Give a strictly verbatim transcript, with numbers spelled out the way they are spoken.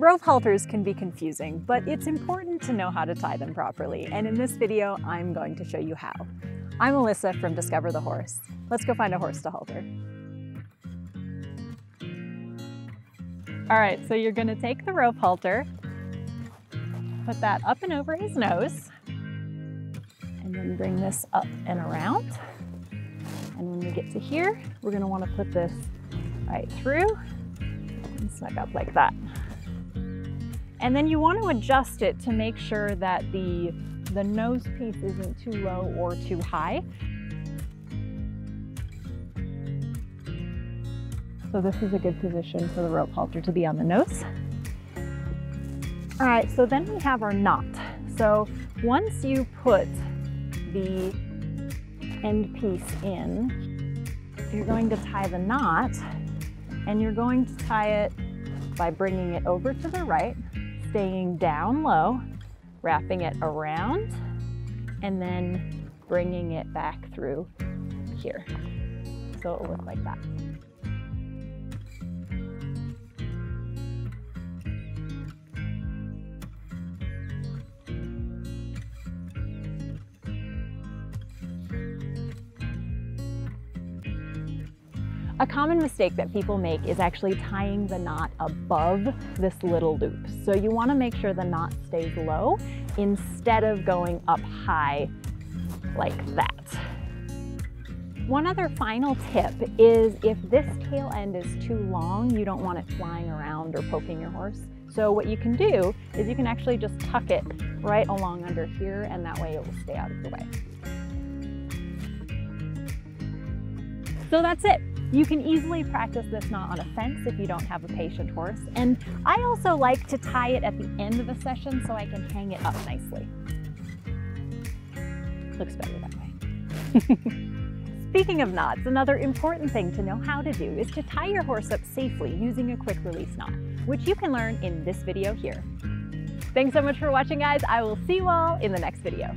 Rope halters can be confusing, but it's important to know how to tie them properly, and in this video, I'm going to show you how. I'm Alyssa from Discover the Horse. Let's go find a horse to halter. All right, so you're gonna take the rope halter, put that up and over his nose, and then bring this up and around. And when we get to here, we're gonna wanna put this right through and snug up like that. And then you want to adjust it to make sure that the, the nose piece isn't too low or too high. So this is a good position for the rope halter to be on the nose. All right, so then we have our knot. So once you put the end piece in, you're going to tie the knot, and you're going to tie it by bringing it over to the right, staying down low, wrapping it around, and then bringing it back through here. So it'll look like that. A common mistake that people make is actually tying the knot above this little loop. So you want to make sure the knot stays low instead of going up high like that. One other final tip is if this tail end is too long, you don't want it flying around or poking your horse. So what you can do is you can actually just tuck it right along under here, and that way it will stay out of the way. So that's it. You can easily practice this knot on a fence if you don't have a patient horse. And I also like to tie it at the end of a session so I can hang it up nicely. Looks better that way. Speaking of knots, another important thing to know how to do is to tie your horse up safely using a quick release knot, which you can learn in this video here. Thanks so much for watching, guys. I will see you all in the next video.